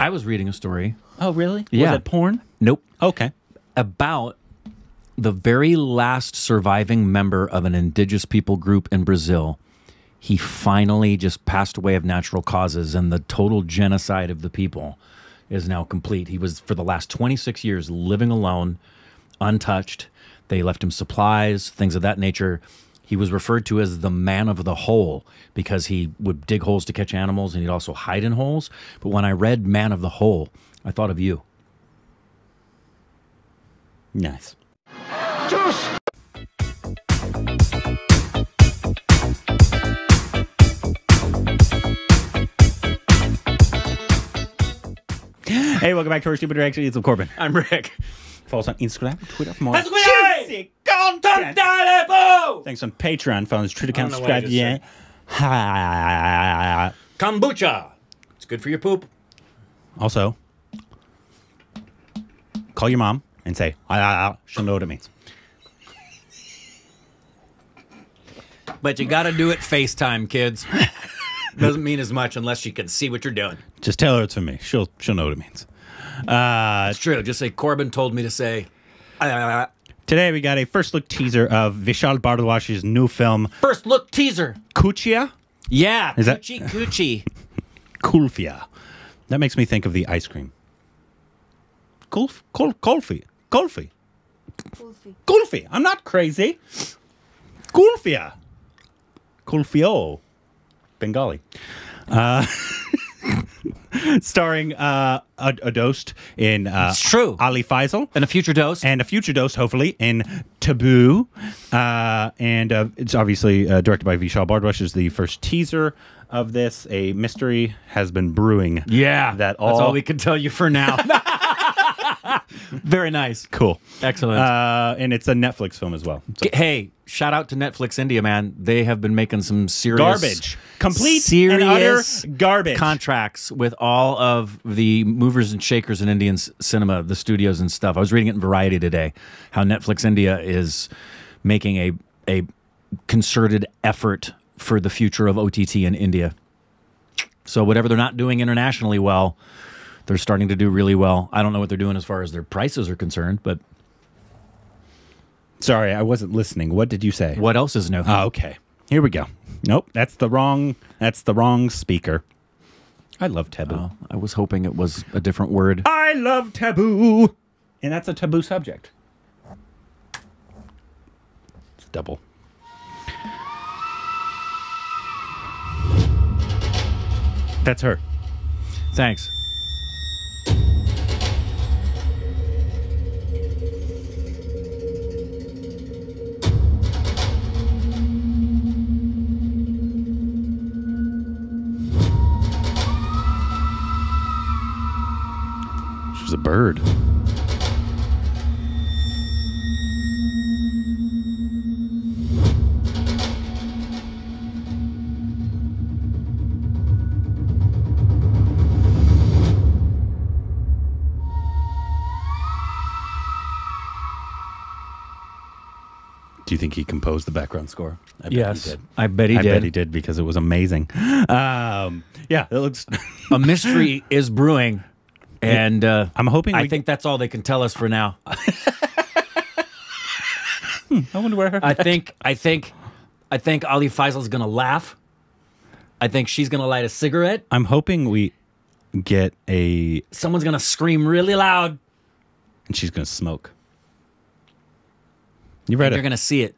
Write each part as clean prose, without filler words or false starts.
I was reading a story. Oh, really? Yeah. Was it porn? Nope. Okay. About the very last surviving member of an indigenous people group in Brazil. He finally just passed away of natural causes, and the total genocide of the people is now complete. He was, for the last 26 years, living alone, untouched. They left him supplies, things of that nature. He was referred to as the man of the hole because he would dig holes to catch animals, and he'd also hide in holes. But when I read Man of the Hole, I thought of you. Nice. Juice! Hey, welcome back to Our Stupid Reaction. It's Corbin. I'm Rick. Follow us on Instagram, Twitter for more. Thanks on Patreon. Follow us Twitter account. Subscribe. Yeah. Kombucha. It's good for your poop. Also, call your mom and say, she'll know what it means. But you gotta do it FaceTime, kids. Doesn't mean as much unless she can see what you're doing. Just tell her it's from me. She'll know what it means. It's true. Just say, Corbin told me to say. Today we got a first look teaser of Vishal Bhardwaj's new film. First look teaser. Khufiya? Yeah. Khufiya. Khufiya. That makes me think of the ice cream. Kulfi. I'm not crazy. Khufiya. Kulfio. Bengali. Starring a dose in it's true. Ali Fazal. And a future dose. And a future dose, hopefully, in Tabu. And it's obviously directed by Vishal Bhardwaj. Is the first teaser of this. A mystery has been brewing. Yeah. That's all we can tell you for now. Very nice. Cool. Excellent. And it's a Netflix film as well. So. Hey, shout out to Netflix India, man. They have been making some serious... Garbage. Complete serious and utter garbage. Contracts with all of the movers and shakers in Indian cinema, the studios and stuff. I was reading it in Variety today, how Netflix India is making a concerted effort for the future of OTT in India. So whatever they're not doing internationally well... They're starting to do really well. I don't know what they're doing as far as their prices are concerned, but... Sorry, I wasn't listening. What did you say? What else is new? Oh, okay. Here we go. Nope, that's the wrong speaker. I love Tabu. I was hoping it was a different word. I love Tabu! And that's a taboo subject. It's double. That's her. Thanks. A bird. Do you think he composed the background score? Yes, I bet he did. I bet he did because it was amazing. Yeah, it looks... A mystery is brewing. And I'm hoping. I think that's all they can tell us for now. I wonder where. I think Ali Faisal's gonna laugh. I think she's gonna light a cigarette. I'm hoping we get a. Someone's gonna scream really loud. And she's gonna smoke. You've read it. You're gonna see it.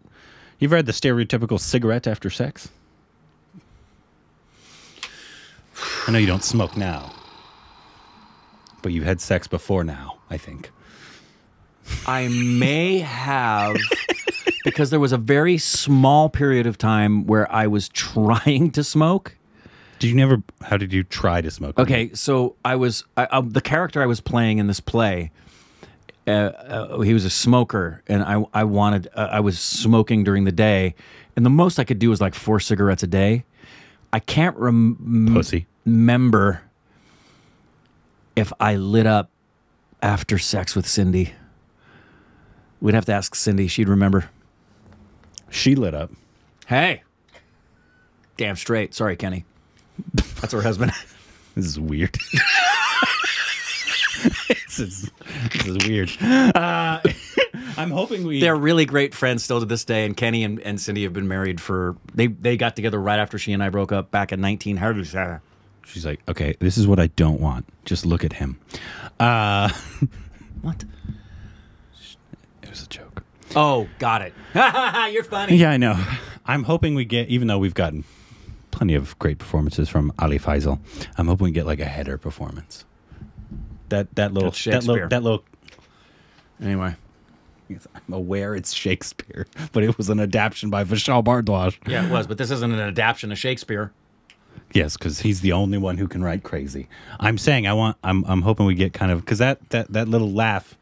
You've read the stereotypical cigarette after sex. I know you don't smoke now. But you've had sex before now, I think. I may have, because there was a very small period of time where I was trying to smoke. How did you try to smoke? Okay, so the character I was playing in this play, he was a smoker, and I was smoking during the day, and the most I could do was like 4 cigarettes a day. I can't remember... if I lit up after sex with Cindy. We'd have to ask Cindy. She'd remember. She lit up. Hey. Damn straight. Sorry, Kenny. That's her husband. This is weird. This is weird. I'm hoping we... They're really great friends still to this day, and Kenny and Cindy have been married for... They got together right after she and I broke up back in 1900. She's like, okay, this is what I don't want. Just look at him. What? It was a joke. Oh, got it. You're funny. Yeah, I know. I'm hoping we get, even though we've gotten plenty of great performances from Ali Fazal, I'm hoping we get like a header performance. That little. Anyway, I'm aware it's Shakespeare, but it was an adaptation by Vishal Bhardwaj. Yeah, it was, but this isn't an adaptation of Shakespeare. Yes, because he's the only one who can write crazy. I'm saying I'm hoping we get kind of, because that little laugh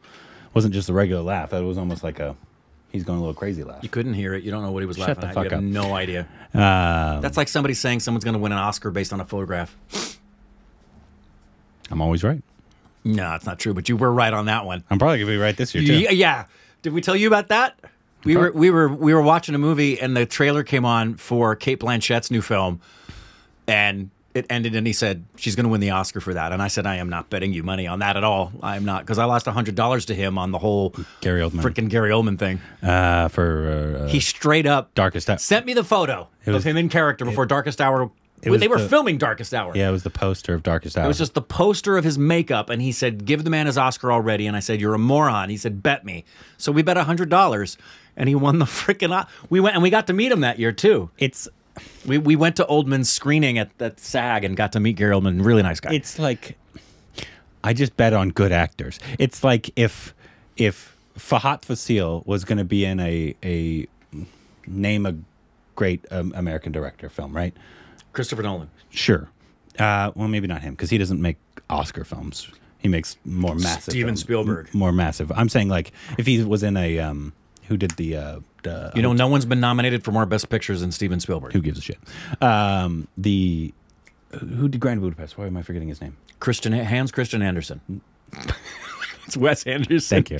wasn't just a regular laugh. That was almost like a, he's going a little crazy laugh. You couldn't hear it. You don't know what he was laughing at. You have no idea. That's like somebody saying someone's going to win an Oscar based on a photograph. I'm always right. No, it's not true, but you were right on that one. I'm probably going to be right this year, too. Yeah. Did we tell you about that? We were watching a movie, and the trailer came on for Cate Blanchett's new film, and it ended, and he said, she's going to win the Oscar for that. And I said, I am not betting you money on that at all. I'm not, because I lost $100 to him on the whole freaking Gary Oldman thing. He straight up Darkest Hour sent me the photo of him in character before Darkest Hour. They were filming Darkest Hour. Yeah, it was the poster of Darkest Hour. It was just the poster of his makeup, and he said, give the man his Oscar already. And I said, you're a moron. He said, bet me. So we bet $100, and he won the freaking Oscar. We went, and we got to meet him that year, too. We went to Oldman's screening at SAG and got to meet Gary Oldman. Really nice guy. It's like, I just bet on good actors. It's like if Fahad Fassil was going to be in a name a great American director film, right? Christopher Nolan. Sure. Well, maybe not him, because he doesn't make Oscar films. He makes more massive. Steven Spielberg. More massive. I'm saying, like, if he was in a... who did the... you know, no one's been nominated for more Best Pictures than Steven Spielberg. Who gives a shit? Who did Grand Budapest? Why am I forgetting his name? Hans Christian Andersen. It's Wes Anderson. Thank you.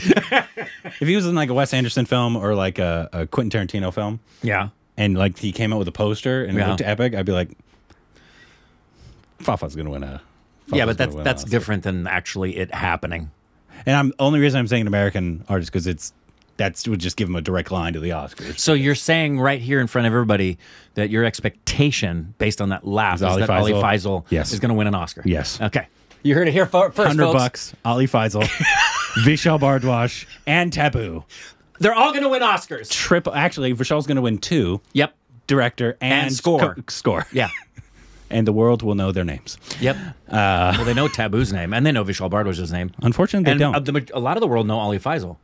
If he was in, like, a Wes Anderson film or, like, a Quentin Tarantino film... Yeah. And, like, he came out with a poster and it looked epic, I'd be like, Fafa's going to win a... yeah, but that's different than actually it happening. And I'm only reason I'm saying an American artist because that would just give him a direct line to the Oscars. So you're saying right here in front of everybody that your expectation based on that laugh is that Ali Fazal is going to win an Oscar. Yes. Okay. You heard it here first, folks. $100, Ali Fazal, Vishal Bhardwaj, and Tabu. They're all going to win Oscars. Triple. Actually, Vishal's going to win 2. Yep. Director and score. Score. Yeah. And the world will know their names. Yep. Well, they know Tabu's name, and they know Vishal Bhardwaj's name. Unfortunately, they don't. A lot of the world know Ali Fazal.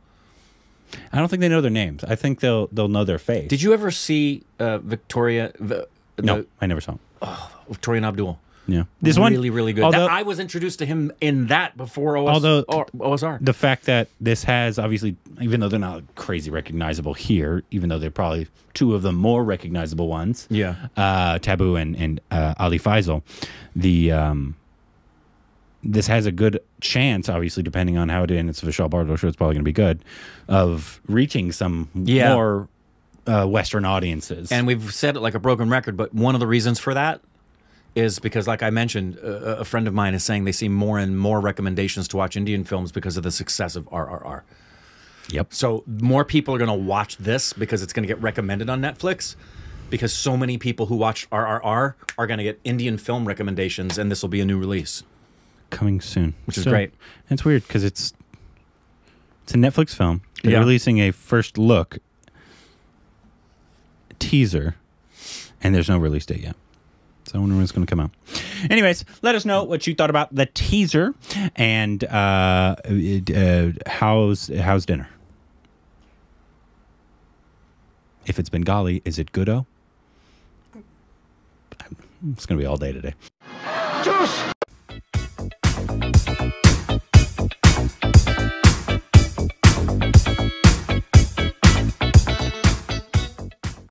I don't think they know their names. I think they'll know their face. Did you ever see Victoria? No, I never saw him. Oh, Victoria and Abdul. Yeah, this one really, really good. Although, I was introduced to him in that before OSR. The fact that this has obviously, even though they're not crazy recognizable here, even though they're probably two of the more recognizable ones. Yeah, Tabu and Ali Fazal. This has a good chance, obviously, depending on how it ends. Vishal Bhardwaj show, it's probably going to be good, of reaching some more Western audiences. And we've said it like a broken record, but one of the reasons for that is because, like I mentioned, a friend of mine is saying they see more and more recommendations to watch Indian films because of the success of RRR. Yep. So more people are going to watch this because it's going to get recommended on Netflix, because so many people who watched RRR are going to get Indian film recommendations, and this will be a new release. Coming soon. Which is great. And it's weird because it's a Netflix film. They're releasing a first look teaser, and there's no release date yet. So I wonder when it's going to come out. Anyways, let us know what you thought about the teaser, and how's dinner? If it's Bengali, is it good-o? It's going to be all day today. Juice!